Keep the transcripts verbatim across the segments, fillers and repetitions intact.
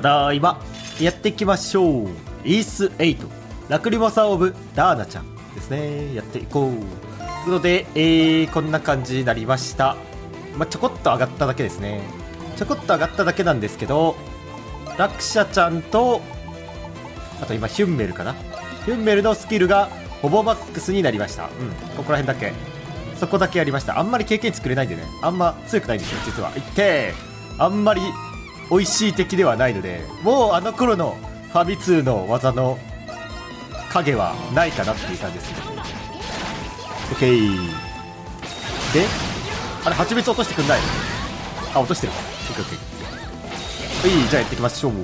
ただいまやっていきましょう。イースエイトラクリモサオブダーナちゃんですね。やっていこうというので、えー、こんな感じになりました。まあ、ちょこっと上がっただけですね。ちょこっと上がっただけなんですけど、落車ちゃんとあと今ヒュンメルかな、ヒュンメルのスキルがほぼマックスになりました。うん、ここら辺だけ、そこだけやりました。あんまり経験値くれないんでね、あんま強くないんですよ実は。いってあんまり美味しい敵ではないので、もうあの頃のファミ通の技の影はないかなっていう感じですね。 OK で、あれ蜂蜜落としてくんない？あ、落としてるか。 OKOK、 いい、じゃあやっていきましょう。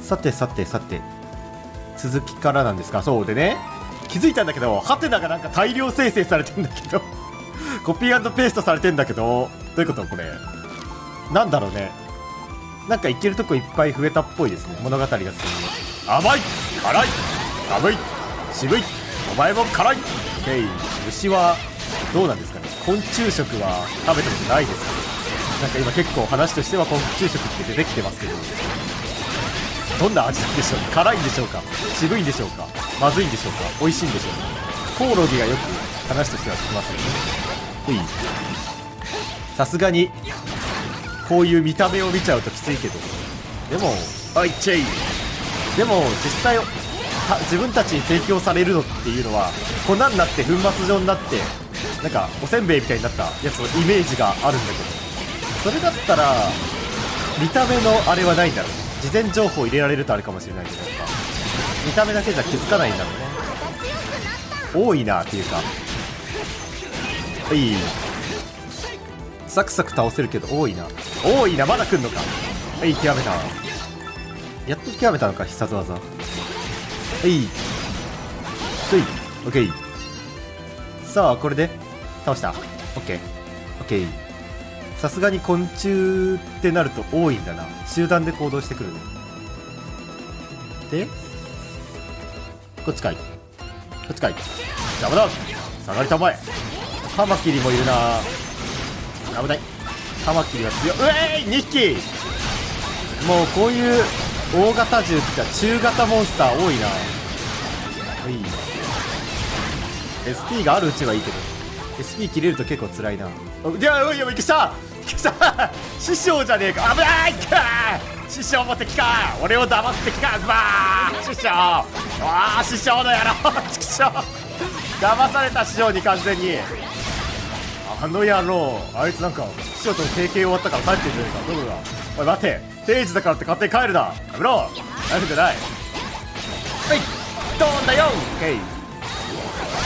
さてさてさて、続きからなんですが、そうでね、気づいたんだけど、ハテナがなんか大量生成されてんだけどコピー&ペーストされてんだけど、どういうことこれ、なんだろうね。なんか行けるとこいっぱい増えたっぽいですね、物語が進む。甘い、辛い、寒い、渋い、お前も辛い。 OK、 虫はどうなんですかね、昆虫食は食べたことないですかね。なんか今結構話としては昆虫食って出てきてますけど、どんな味なんでしょうか。辛いんでしょうか、渋いんでしょうか、まずいんでしょうか、美味しいんでしょうか。コオロギがよく話としては聞きますよね。さすがにこういう見た目を見ちゃうときついけど、でもあいっちゃい、でも実際自分たちに提供されるのっていうのは、粉になって粉末状になってなんかおせんべいみたいになったやつのイメージがあるんだけど、それだったら見た目のあれはないんだろう。事前情報入れられるとあるかもしれないけど、見た目だけじゃ気づかないんだろうね。多いなっていうか、はい、サクサク倒せるけど多いな、多いな。まだ来んのか。はい、極めた、やっと極めたのか必殺技。はい、つい OK。 さあこれで倒した。 OKOK、 さすがに昆虫ってなると多いんだな、集団で行動してくるね。でこっちかい、こっちかい、邪魔だ、下がりたまえ。カマキリもいるな、危ない、カマキリが強い。うえい、にひき。もうこういう大型銃って中型モンスター多いな。はい、 エスピー があるうちはいいけど、 エスピー 切れると結構つらいな。いやいや、いけた師匠じゃねえか、危ない。師匠も敵か、俺を騙す敵か。うわー師匠、わー師匠の野郎師匠騙された、師匠に完全に。あの野郎、あいつなんか師匠との提携終わったから帰ってんじゃねえか。どこだおい、待て、定時だからって勝手に帰るな、やめろ、やめてない。はい、飛んだよ、OK、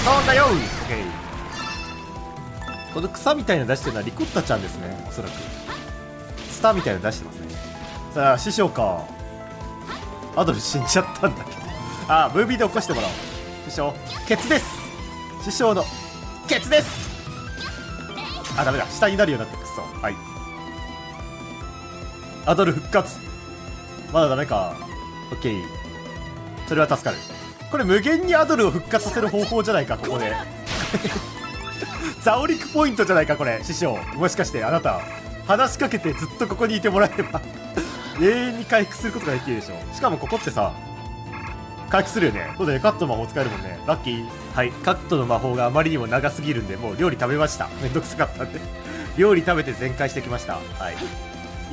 飛んだよ、OK。この草みたいな出してるのはリコッタちゃんですね、おそらく。スターみたいな出してますね。さあ師匠か、アドル死んじゃったんだけどあー、ムービーで起こしてもらおう。師匠ケツです、師匠のケツです。あ、ダメだ、下になるようになって、くそ。はい、アドル復活、まだダメか。 OK、 それは助かる。これ無限にアドルを復活させる方法じゃないか、ここでザオリクポイントじゃないかこれ。師匠、もしかしてあなた話しかけてずっとここにいてもらえれば永遠に回復することができるでしょ。しかもここってさ回復するよね。そうだね、カットの魔法使えるもんね、ラッキー。はい、カットの魔法があまりにも長すぎるんで、もう料理食べました。めんどくさかったんで料理食べて全開してきました。はい、や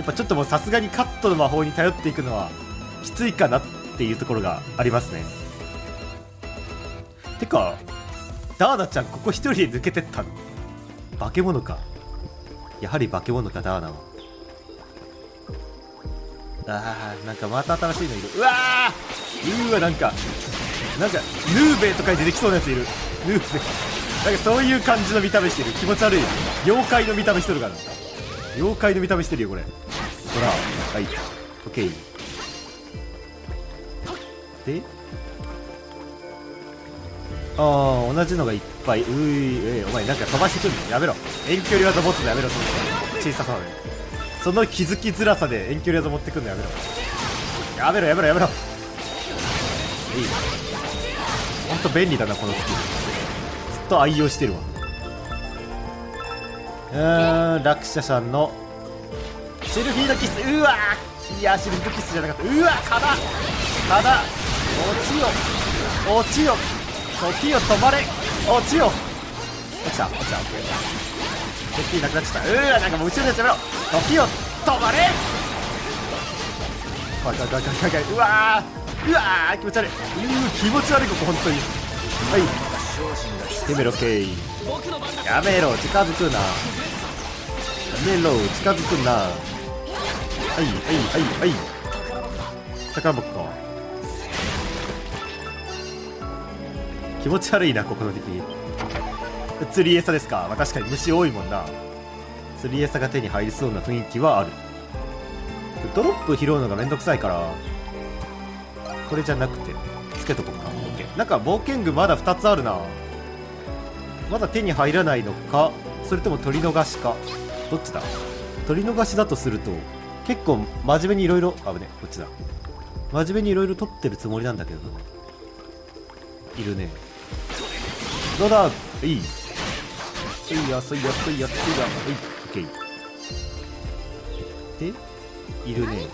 っぱちょっともうさすがにカットの魔法に頼っていくのはきついかなっていうところがありますね。てかダーナちゃんここ一人で抜けてったの、化け物か、やはり化け物かダーナは。あー、なんかまた新しいのいる。うわー、うーわ、なんかなんかヌーベイとかに出てきそうなやついる。ヌーベイなんかそういう感じの見た目してる、気持ち悪い。妖怪の見た目してるから、妖怪の見た目してるよこれ。ほら、はい OK で、ああ同じのがいっぱい。うーい、えー、お前なんか飛ばしてくるのやめろ、遠距離技持つのやめろ、小ささのね、その気づきづらさで遠距離技持ってくるのやめろ、やめろやめろやめろ。いい、ほんと便利だなこのスキル、ずっと愛用してるわ。うーん、落車さんのシルフィードキス、うわいやー、シルクキスじゃなかった。うわ、かだかだ、落ちよ落ちよ、時よ止まれ、落ちよ、落ちた落ちた、時なくなっちゃった。うわ、なんかもう後ろで攻めろ、時よ止まれ、怖い怖い怖い怖い怖い。うわー、うわー、気持ち悪い、うー、気持ち悪い、ここ本当に。はい、やめろけい、やめろ、近づくな、やめろ、近づくな。はいはいはいはい、宝箱か、気持ち悪いな、ここの敵。釣り餌ですか、まあ、確かに虫多いもんな。釣り餌が手に入りそうな雰囲気はある。ドロップ拾うのがめんどくさいからこれじゃなくてつけとこうか。なんか冒険具まだふたつあるな。まだ手に入らないのか、それとも取り逃しか、どっちだ。取り逃しだとすると結構真面目にいろいろ、あぶね、こっちだ。真面目にいろいろ取ってるつもりなんだけど、いるね。どうだ、いい、いいや、そいや、そいや、そいや、はい、オッケー。で、いるね。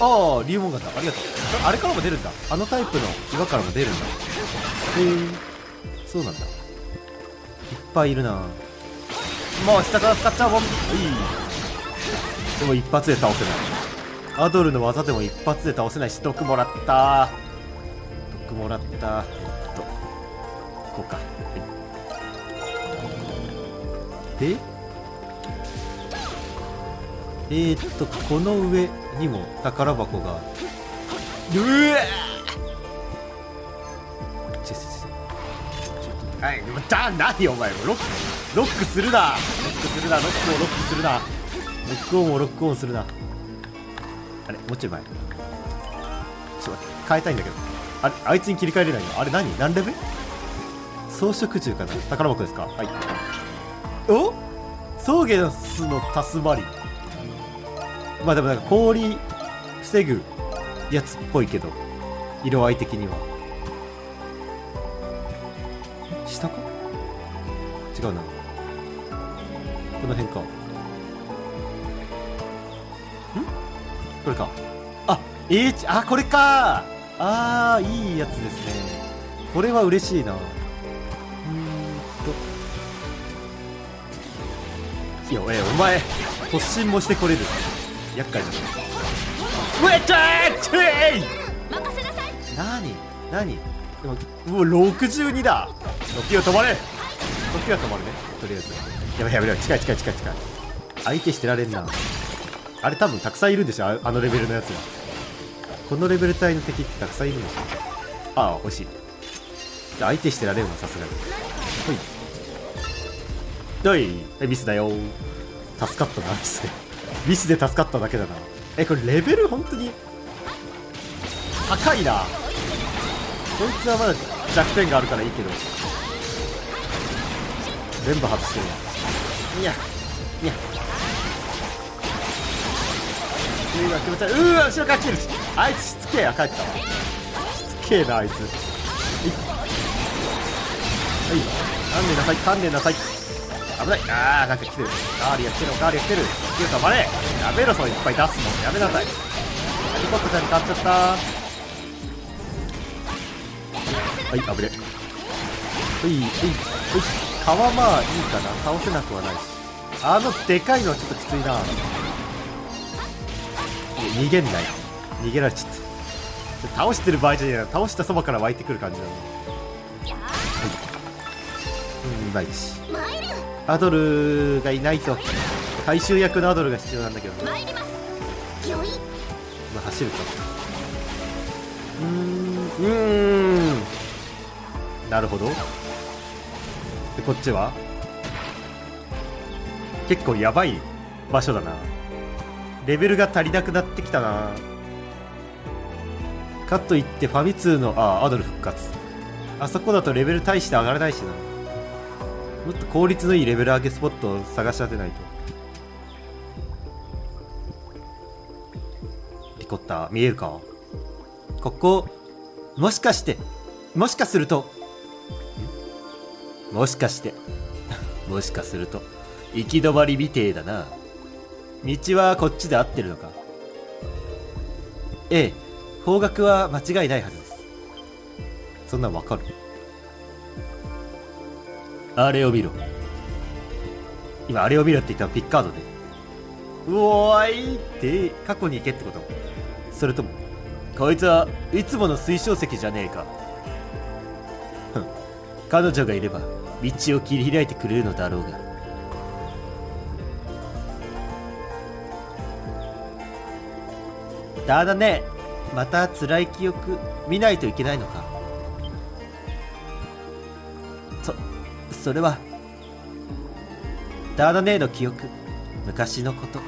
ああ、竜門型、ありがとう。あれからも出るんだ。あのタイプの岩からも出るんだ。へえ、そうなんだ。いっぱいいるな。もう下から使っちゃうもん。いい。でも一発で倒せない。アドルの技でも一発で倒せないし、毒もらった毒もらったえっとこうか、はい、でえー、っとこの上にも宝箱が、うえっちょちょちょちょ、はい、じゃあ何お前ロックロックするなロックするなロックをロックするなロックオンをロックオンするな。あれ、もうちょい前、ちょっと待って、変えたいんだけど、あれ、あいつに切り替えれないの。あれ何、何レベル、装飾銃かな、宝箱ですか、はい。おソーゲナスのタスマリン、まあでもなんか氷防ぐやつっぽいけど、色合い的には下か違うな、この辺か、これか、あ、えー、あ、これか、あー、いいやつですね、これは嬉しいな。うーんと、いや、えー、お前突進もしてこれる、厄介だな。ウェッチャーチ、なになに、でもうわろくじゅうにだ。時を止まれ、時は止まるね、とりあえず。やばいやばい、近い近い近い近い、相手してられんな。あれ多分たくさんいるんでしょ、 あ, あのレベルのやつは。このレベル帯の敵ってたくさんいるんでしょ。ああ、惜しい。相手してられるのさすがに。ほい。ほい。ミスだよ。助かったな、ミスで。ミスで助かっただけだな。え、これレベル本当に高いな。こいつはまだ弱点があるからいいけど。全部外してるな。いや、いや。うわ気持ち悪い、うわ後ろから来てるし、あいつしつけえや、帰ったわ、しつけえなあいつ。はいはい、かんでなさい、かんでなさい、危ない、あーなんか来てる、ガーリア来てる、ガーリア来てる、気を止まれ、やめろ、そういっぱい出すのやめなさい。ヘリコプターに変わっちゃった。はい、危ね、ほいほいほい、皮まあいいかな、倒せなくはないし、あのでかいのはちょっときついな。逃げんない、逃げられちゃった。倒してる場合じゃねえな、倒したそばから湧いてくる感じなんだ。はい、うん、ないし、アドルがいないと回収役のアドルが必要なんだけど、まあ走るか、うーんうーん、なるほど。でこっちは結構やばい場所だな。レベルが足りなくなってきたな。かといってファミ通の、ああ、アドル復活。あそこだとレベル大して上がらないしな。もっと効率のいいレベル上げスポットを探し当てないと。リコッタ、見えるか？ここ、もしかして、もしかすると、もしかして、もしかすると、行き止まりみてえだな。道はこっちで合ってるのか。ええ、方角は間違いないはずです。そんなんわかる？あれを見ろ。今あれを見ろって言ったのピッカードで、うおーいって過去に行けってこと？それともこいつはいつもの水晶石じゃねえか。ふん、彼女がいれば道を切り開いてくれるのだろうが。だだね、また辛い記憶見ないといけないのか。そそれはダーダネーの記憶、昔のこと。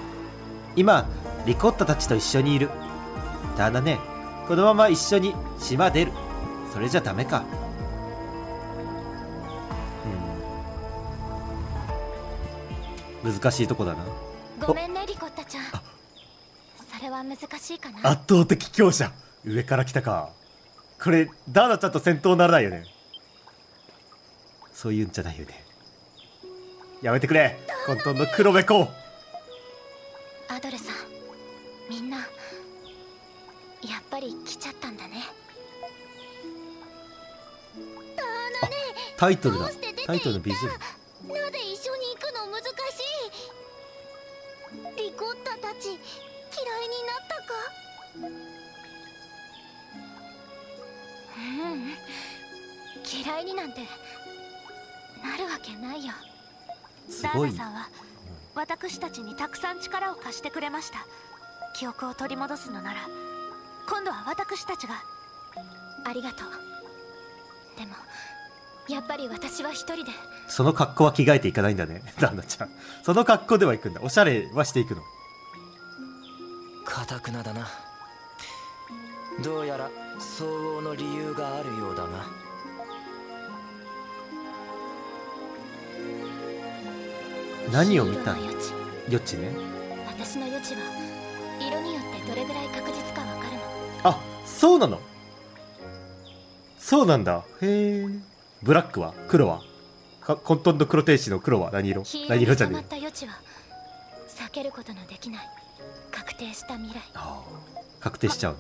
今リコッタたちと一緒にいる。ダーダネー、このまま一緒に島出る。それじゃダメか。うん、難しいとこだな。ごめんねリコッタちゃん。それは難しいかな。圧倒的強者、上から来たか。これダーダちゃんと戦闘ならないよね。そういうんじゃないよね。やめてくれ、混沌の黒べこ。アドルさん、みんなやっぱり来ちゃったんだね。あ、タイトルだ。タイトルの ビージーエム。 なぜ一緒に行くの？難しい。リコッタたち嫌いになったか？うん、嫌いになんてなるわけないよ。ダーダさんは私たちにたくさん力を貸してくれました。記憶を取り戻すのなら今度は私たちが。ありがとう。でもやっぱり私は一人で。その格好は着替えていかないんだね、ダーダちゃん。その格好では行くんだ。おしゃれはしていくの。かたくなだな。どうやら相応の理由があるようだな。何を見たの？余地ね。私の余地は色によってどれぐらい確実かわかるの。あ、そうなの。そうなんだ。へえ。ブラックは黒は混沌の黒天使の黒は何色？何色じゃねえ。決まった余地は避けることのできない確定した未来。ああ、確定しちゃう。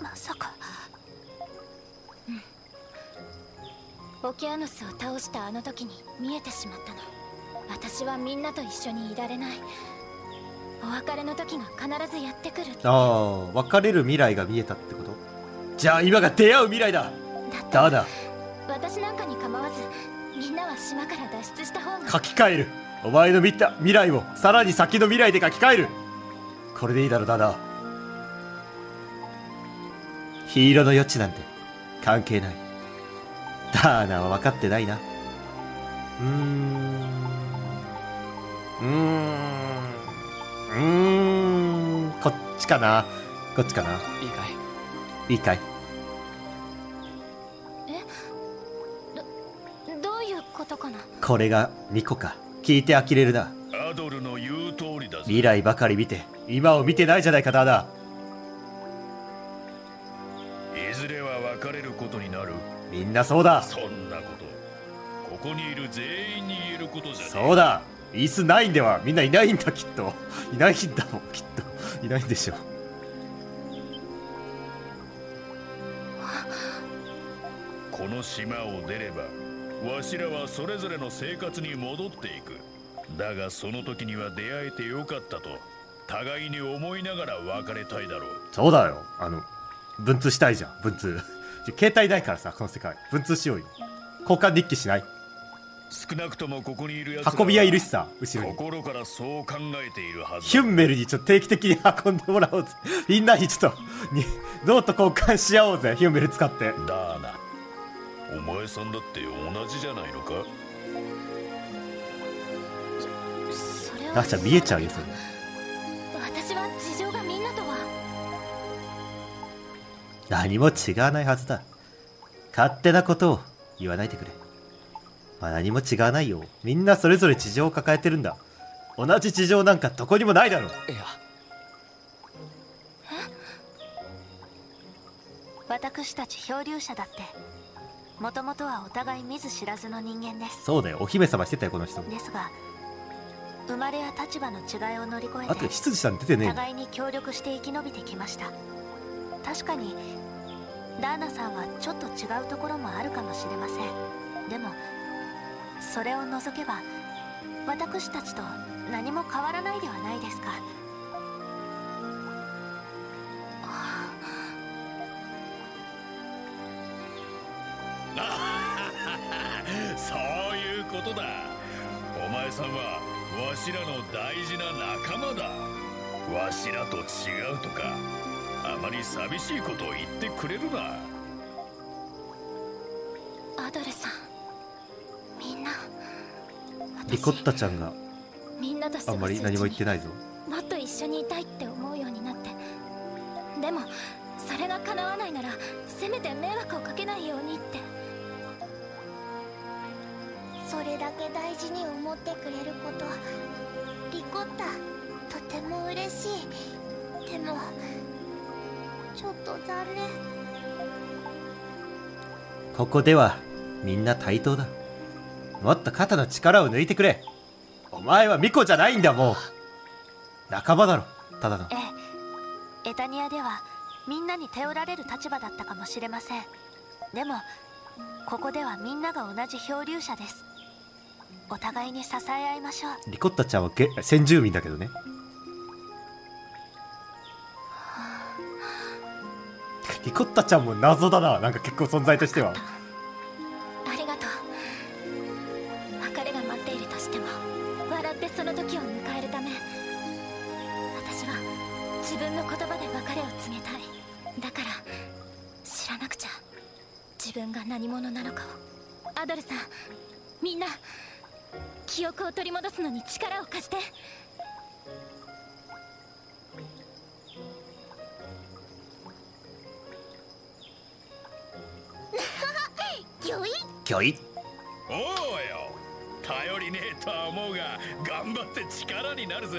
ま、まさか。うん。オケアノスを倒したあの時に見えてしまったの。私はみんなと一緒にいられない。お別れの時が必ずやってくる。ああ、別れる未来が見えたってこと？じゃあ今が出会う未来だ。だだ、私なんかに構わずみんなは島から脱出した方が。書き換える。お前の見た未来をさらに先の未来で書き換える。これでいいだろだだ。ヒーローの余地なんて関係ない。ダーナは分かってないな。うーん、うーん、うーん、こっちかな、こっちかな。いいかい、いいかい。え、ど、どういうことかな。これがミコか。聞いて呆れるな。アドルの言う通りだ。未来ばかり見て今を見てないじゃないかダーダ。いずれは別れることになる。みんなそうだ。そんなことここにいる全員に言えることじゃねえ。そうだ。椅子ないんではみんないないんだきっと。いないんだもんきっと。いないんでしょう。この島を出ればわしらはそれぞれの生活に戻っていく。だがその時には出会えてよかったと互いに思いながら別れたいだろう。そうだよ。あの文通したいじゃん。文通携帯ないからさ、この世界文通しようよ。交換日記しない？少なくともここにいるやつ運び屋いるしさ、後ろに心からそう考えているはず。ヒュンメルにちょっと定期的に運んでもらおうぜ。みんなにちょっとノート交換し合おうぜ、ヒュンメル使って。だーな、お前さんだって同じじゃないのか。ダーちゃん見えちゃうよそれ。私は事情がみんなとは何も違わないはずだ。勝手なことを言わないでくれ。まあ何も違わないよ。みんなそれぞれ事情を抱えてるんだ。同じ事情なんかどこにもないだろう。いや、私たち漂流者だってもともとはお互い見ず知らずの人間です。そうだよ、お姫様してたよこの人。ですが生まれや立場の違いを乗り越えて、あと執事さん出てね、互いに協力して生き延びてきました。確かにダーナさんはちょっと違うところもあるかもしれません。でもそれを除けば私たちと何も変わらないではないですか。そういうことだ。お前さんはわしらの大事な仲間だ。わしらと違うとかあまり寂しいことを言ってくれるな。アドルさん、みんな、リコッタちゃんがあんまり何も言ってないぞ。もっと一緒にいたいって思うようになって、でもそれが叶わないならせめて迷惑をかけないようにって、それだけ大事に思ってくれること、リコッタ、とても嬉しい。でもちょっと残念。ここではみんな対等だ。もっと肩の力を抜いてくれ。お前は巫女じゃないんだ。もう仲間だろ、ただの。ええ、エタニアではみんなに頼られる立場だったかもしれません。でもここではみんなが同じ漂流者です。お互いに支え合いましょう。リコッタちゃんは先住民だけどね。リコッタちゃんも謎だな、なんか結構存在としては。ありがとう。別れが待っているとしても笑ってその時を迎えるため、私は自分の言葉で別れを告げたい。だから知らなくちゃ、自分が何者なのかを。アドルさん、みんな、記憶を取り戻すのに力を貸して。ギョイギョイ。おうよ、頼りねえとは思うが頑張って力になるぜ。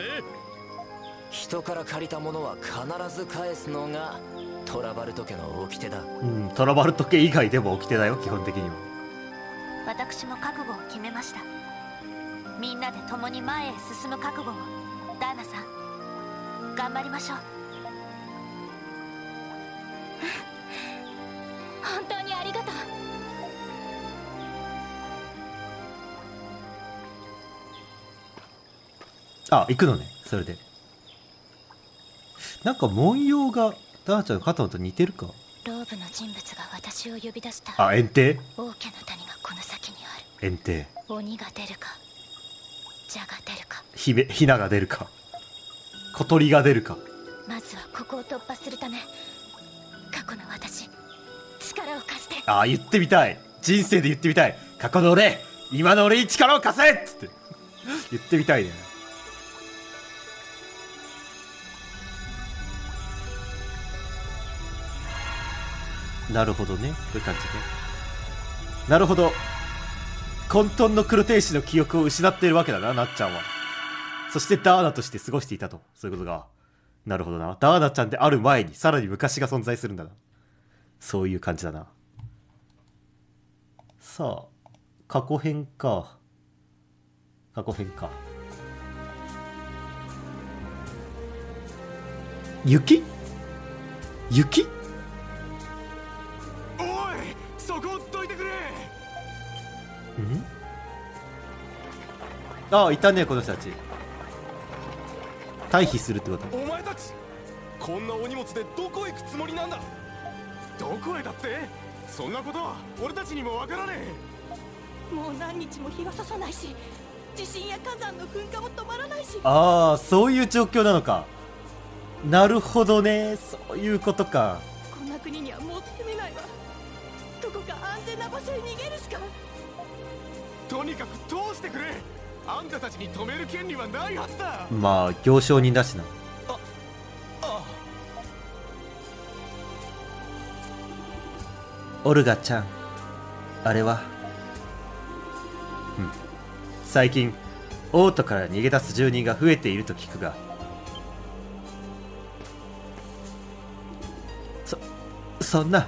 人から借りたものは必ず返すのがトラバルト家の掟だ。うん、トラバルト家以外でも掟だよ、基本的には。私も覚悟を決めました。みんなで共に前へ進む覚悟を。ダーナさん、頑張りましょう。本当にありがとう。あ、行くのね、それで。なんか文様がダーちゃんの肩と似てるか。ローブの人物が私を呼び出した。あ、炎帝。王家の谷がこの先にある。炎帝。鬼が出るか、蛇が出るか、ひべ、ひなが出るか、小鳥が出るか。まずはここを突破するため、過去の私、力を貸して。あ、言ってみたい。人生で言ってみたい。過去の俺、今の俺に力を貸せっつって言ってみたいね。なるほどね、こういう感じで。なるほど。混沌の黒天使の記憶を失っているわけだな、なっちゃんは。そしてダーナとして過ごしていたと。そういうことが。なるほどな。ダーナちゃんである前に、さらに昔が存在するんだな。そういう感じだな。さあ、過去編か。過去編か。雪？雪？ん？ああ、いたね、この人たち。退避するってこと。お前たち、こんなお荷物でどこへ行くつもりなんだ。どこへだって、そんなことは俺たちにもわからねえ。もう何日も日が差さないし、地震や火山の噴火も止まらないし。ああ、そういう状況なのか。なるほどね、そういうことか。こんな国にはもう住めないわ。どこか安全な場所へ逃げるしか。とにかく通してくれ。あんたたちに止める権利はないはずだ。まあ行商人だしな。ああ、オルガちゃん、あれは、うん、最近王都から逃げ出す住人が増えていると聞くが、そそんな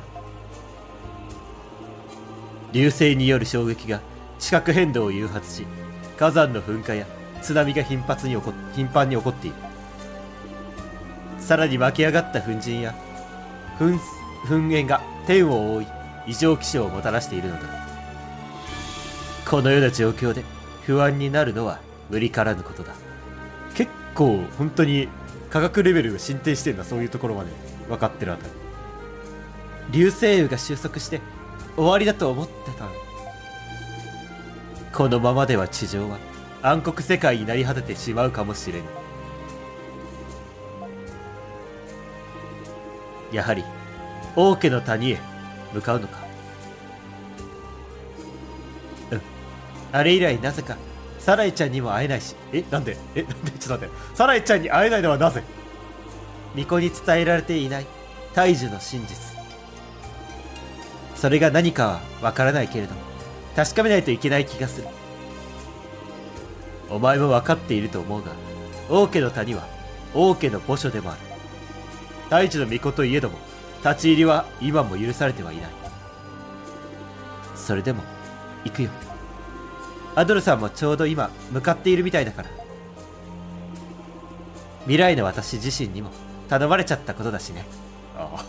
流星による衝撃が地殻変動を誘発し、火山の噴火や津波が頻発に起こ頻繁に起こっている。さらに湧き上がった粉塵や噴煙が天を覆い異常気象をもたらしているのだ。このような状況で不安になるのは無理からぬことだ。結構本当に科学レベルが進展してるな、そういうところまで分かってるあたり。流星雨が収束して終わりだと思ってた。このままでは地上は暗黒世界になり果ててしまうかもしれぬ。やはり王家の谷へ向かうのか。うん、あれ以来なぜかサライちゃんにも会えないし、え、なんでえ、なんでちょっと待って、サライちゃんに会えないのはなぜ。巫女に伝えられていない大樹の真実、それが何かはわからないけれども確かめないといけない気がする。お前も分かっていると思うが、王家の谷は王家の墓所でもある。大地の巫女といえども立ち入りは今も許されてはいない。それでも行くよ。アドルさんもちょうど今向かっているみたいだから。未来の私自身にも頼まれちゃったことだしね。ああ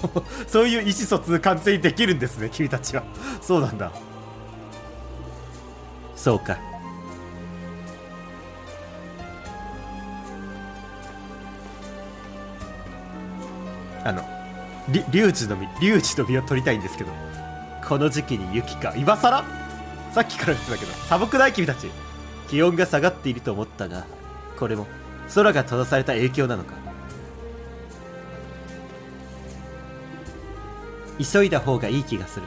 そういう意思疎通完全にできるんですね、君たちは。そうなんだ。そうか。あのリリュウジの実リュウジの実を取りたいんですけど、この時期に雪か、今さらさっきから言ってたけど寒くない君たち。気温が下がっていると思ったが、これも空が閉ざされた影響なのか。急いだ方がいい気がする。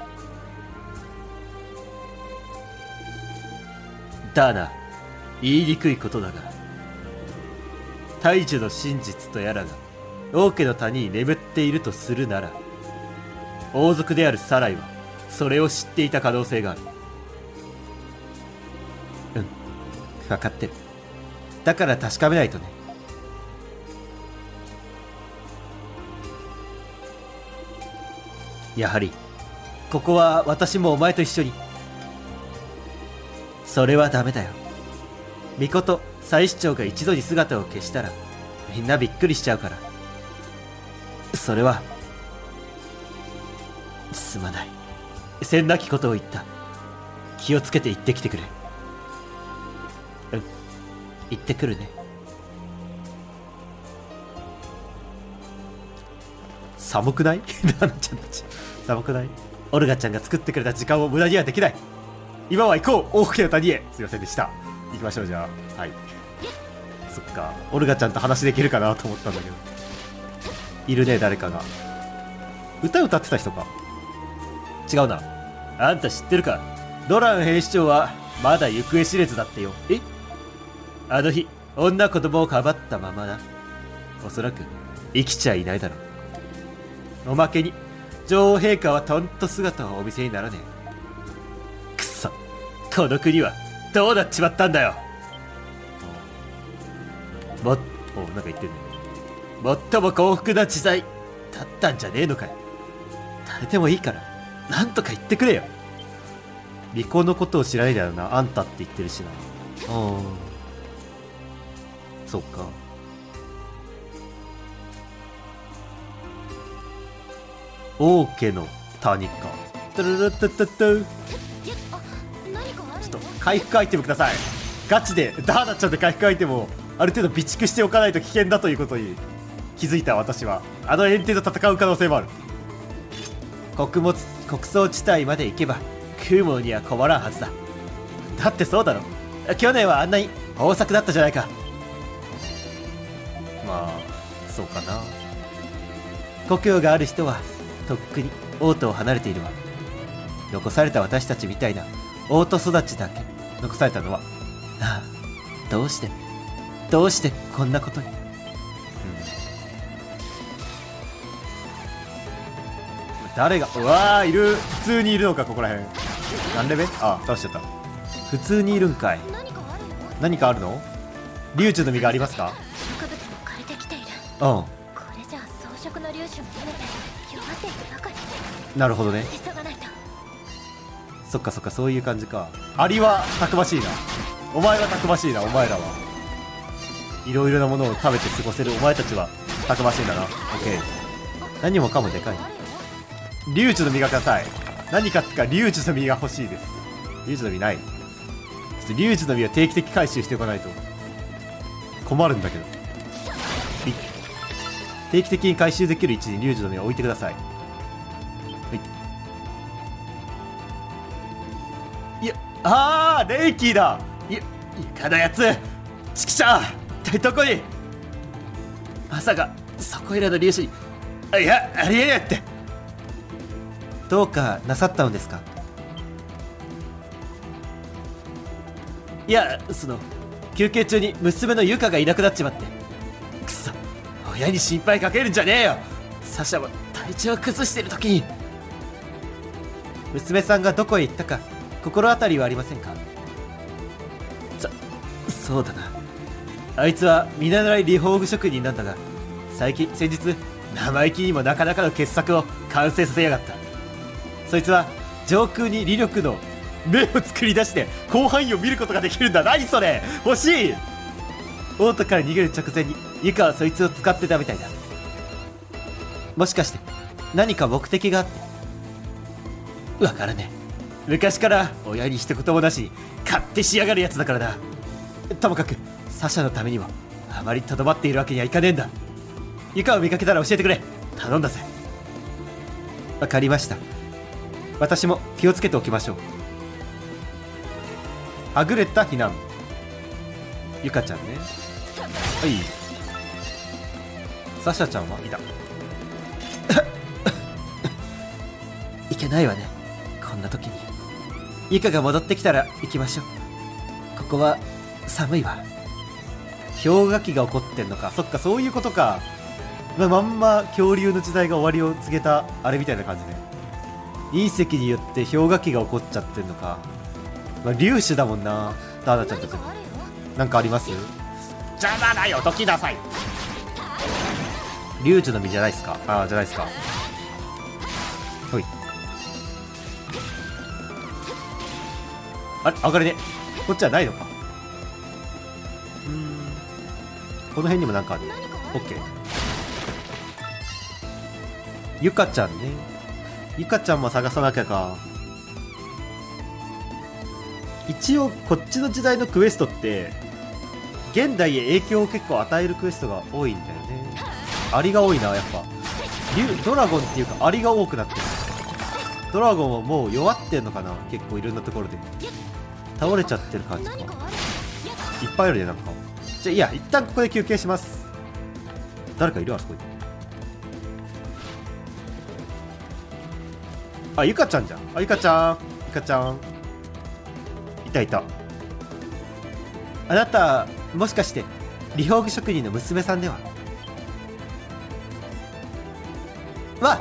だな、言いにくいことだが、大樹の真実とやらが王家の谷に眠っているとするなら、王族であるサライはそれを知っていた可能性がある。うん、分かってる。だから確かめないとね。やはりここは私もお前と一緒に。それはダメだよ。巫女と祭司長が一度に姿を消したらみんなびっくりしちゃうから。それはすまない、せんなきことを言った。気をつけて行ってきてくれ。うん、行ってくるね。寒くないナナちゃんたち寒くない。オルガちゃんが作ってくれた時間を無駄にはできない。今は行こう、大きな谷へ。すいませんでした。行きましょう、じゃあ。はい。そっか、オルガちゃんと話できるかなと思ったんだけど。いるね、誰かが。歌歌ってた人か。違うな。あんた知ってるか、ノラン兵士長はまだ行方知れずだってよ。え、あの日、女子供をかばったままだ。おそらく、生きちゃいないだろう。おまけに、女王陛下はとんと姿をお見せにならねえ。この国はどうなっちまったんだよ。もっおなんか言ってんね。最も幸福な時代だったんじゃねえのかよ。誰でもいいからなんとか言ってくれよ。離婚のことを知らないだろうな、あんたって言ってるしな。うん、そっか。王家の谷か。トゥルルトゥトゥトゥ。回復アイテムください。ガチでダーナちゃんで回復アイテムをある程度備蓄しておかないと危険だということに気づいた私は、あの炎帝と戦う可能性もある。穀物穀倉地帯まで行けば食うものには困らんはずだ。だってそうだろ、去年はあんなに豊作だったじゃないか。まあそうかな。故郷がある人はとっくに王都を離れているわ。残された私たちみたいな王都育ちだけ残されたのは、ああ、どうしてどうしてこんなことに、うん、誰がうわーいる。普通にいるのか、ここらへん。何レベル。ああ、倒しちゃった。普通にいるんかい。何かあるの。龍珠の実がありますか。うん、なるほどね。そっかそっか、そういう感じか。アリはたくましいな。お前はたくましいな、お前らは。いろいろなものを食べて過ごせるお前たちはたくましいんだな。オッケー。何もかもでかい。リュウジュの実がください。何かってかリュウジュの実が欲しいです。リュウジュの実ない。ちょっとリュウジュの実は定期的回収しておかないと困るんだけど。定期的に回収できる位置にリュウジュの実を置いてください。いや、あーレイキーだ。いや、いかなやつ。チキちゃん一体どこに。まさかそこいらのリュウジュに。あ、いや、ありえねえって。どうかなさったのですか。いや、その休憩中に娘のユカがいなくなっちまって。くそ、親に心配かけるんじゃねえよ。サシャは体調を崩してる時に。娘さんがどこへ行ったか心当たりはありませんか。そそうだな。あいつは見習いリフォーム職人なんだが、最近先日生意気にもなかなかの傑作を完成させやがった。そいつは上空に理力の目を作り出して広範囲を見ることができるんだ。何それ欲しい。オートから逃げる直前にユカはそいつを使ってたみたいだ。もしかして何か目的があって。わからねえ。昔から親に一言もなしに勝手しやがるやつだからな。ともかくサシャのためにはあまりとどまっているわけにはいかねえんだ。ユカを見かけたら教えてくれ。頼んだぜ。わかりました。私も気をつけておきましょう。はぐれた避難。ゆかちゃんね。はい。サシャちゃんはいた。いけないわね、こんな時に。ゆかが戻ってきたら行きましょう。ここは寒いわ。氷河期が起こってんのか。そっか、そういうことか。まあ、まんま恐竜の時代が終わりを告げたあれみたいな感じね。隕石によって氷河期が起こっちゃってるのか。まあ、粒子だもんな。ダーナちゃんたちもなんかあります。邪魔だよ、どきなさい。龍樹の実じゃないですか。ああ、じゃないですか。ほい。あれ、上がれね。こっちはないのか。うん、この辺にもなんかある。オッケー。ゆかちゃんね。ゆかちゃんも探さなきゃか。一応こっちの時代のクエストって現代へ影響を結構与えるクエストが多いんだよね。アリが多いな、やっぱ。ドラゴンっていうかアリが多くなってる。ドラゴンはもう弱ってんのかな。結構いろんなところで倒れちゃってる感じか。いっぱいあるね、なんか。じゃあいいや、一旦ここで休憩します。誰かいるわ、そこに。あ、ゆかちゃんじゃん。あ、ゆかちゃん。ゆかちゃん。いたいた。あなた、もしかして、リフォーム職人の娘さんでは。わっ、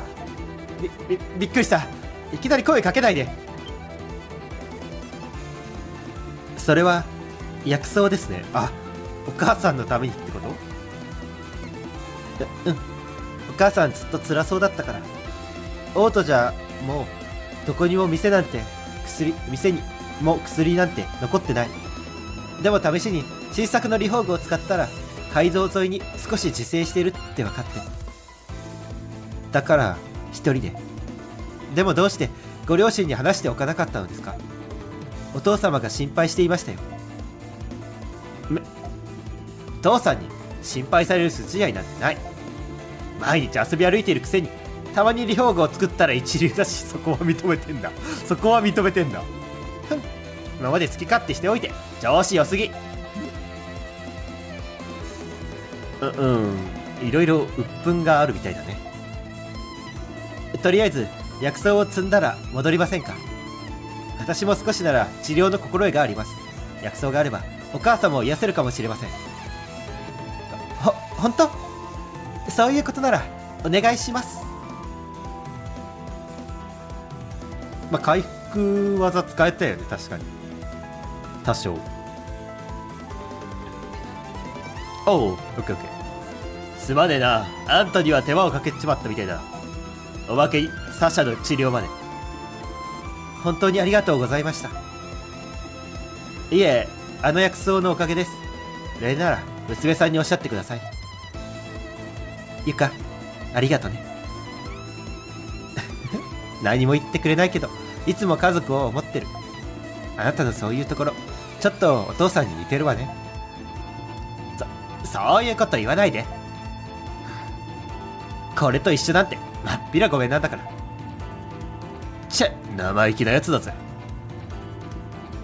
び、び、びっくりした。いきなり声かけないで。それは、薬草ですね。あ、お母さんのためにってこと。う、うん。お母さんずっと辛そうだったから。オートじゃ、もうどこにも店なんて薬店にも薬なんて残ってない。でも試しに新作のリフォームを使ったら街道沿いに少し自生しているって分かって。だから一人で。でもどうしてご両親に話しておかなかったのですか。お父様が心配していましたよ。め、父さんに心配される筋合いなんてない。毎日遊び歩いているくせにたまにリフォームを作ったら一流だし、そこは認めてんだ。そこは認めてんだ。今まで好き勝手しておいて、上司良すぎ。う、うん。いろいろ鬱憤があるみたいだね。とりあえず、薬草を摘んだら戻りませんか。私も少しなら治療の心得があります。薬草があれば、お母様を癒せるかもしれません。ほ、ほんと？そういうことなら、お願いします。まあ、回復技使えたよね、確かに。多少。おう、オッケーオッケー。すまねえな、あんたには手間をかけちまったみたいだ。おまけにサシャの治療まで。本当にありがとうございました。いえ、あの薬草のおかげです。それなら娘さんにおっしゃってください。ゆか、ありがとね。何も言ってくれないけど、いつも家族を思ってる。あなたのそういうところ、ちょっとお父さんに似てるわね。そ、そういうこと言わないで。これと一緒なんて、まっぴらごめんなんだから。ちぇ、生意気なやつだぜ。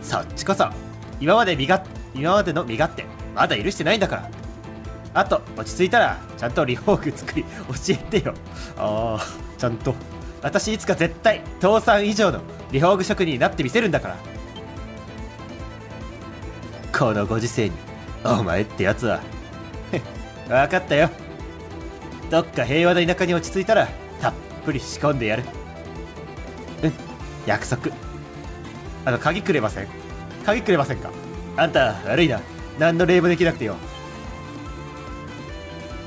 そっちこそ、今まで身が、今までの身勝手、まだ許してないんだから。あと、落ち着いたら、ちゃんとリフォーク作り、教えてよ。ああ、ちゃんと。私いつか絶対、父さん以上のリフォーク職人になってみせるんだから。このご時世に、お前ってやつは。わかったよ。どっか平和な田舎に落ち着いたら、たっぷり仕込んでやる。うん、約束。あの、鍵くれません？鍵くれませんか？あんた、悪いな。何の礼もできなくてよ。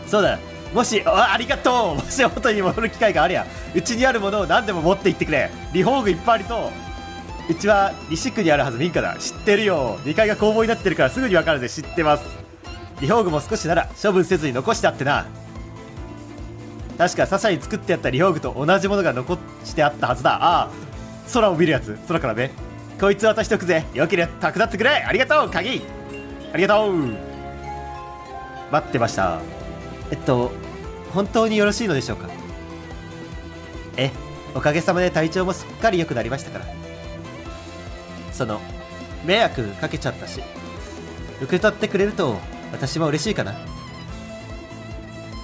そうだ、もし、あ、ありがとう。もし元に戻る機会がありゃ、うちにあるものを何でも持って行ってくれ。リフォームいっぱいありそう。うちは西区にあるはず民家だ。知ってるよ。にかいが工房になってるからすぐにわかるぜ。知ってます。リフォームも少しなら処分せずに残してあってな。確かサシャに作ってあったリフォームと同じものが残してあったはずだ。ああ、空を見るやつ。空からね。こいつ渡しとくぜ。よければ託だってくれ。ありがとう、鍵。ありがとう。待ってました。えっと、本当によろしいのでしょうか？え、おかげさまで体調もすっかり良くなりましたから。その、迷惑かけちゃったし、受け取ってくれると私も嬉しいかな。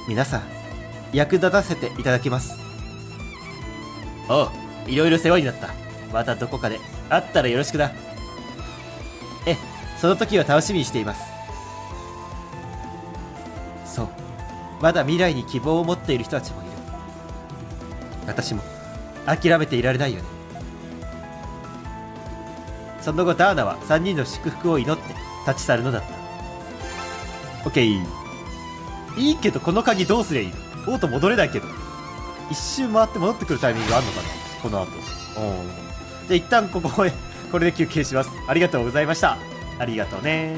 皆さん、役立たせていただきます。おう、いろいろ世話になった。またどこかで会ったらよろしくな。え、その時を楽しみにしています。そう、まだ未来に希望を持っている人たちもいる。私も諦めていられないよね。その後ダーナはさんにんの祝福を祈って立ち去るのだった。オッケー。いいけどこの鍵どうすりゃいいの？オート戻れないけど、一周回って戻ってくるタイミングあるのかな、この後。うん。じゃあ一旦ここへ、これで休憩します。ありがとうございました。ありがとうね。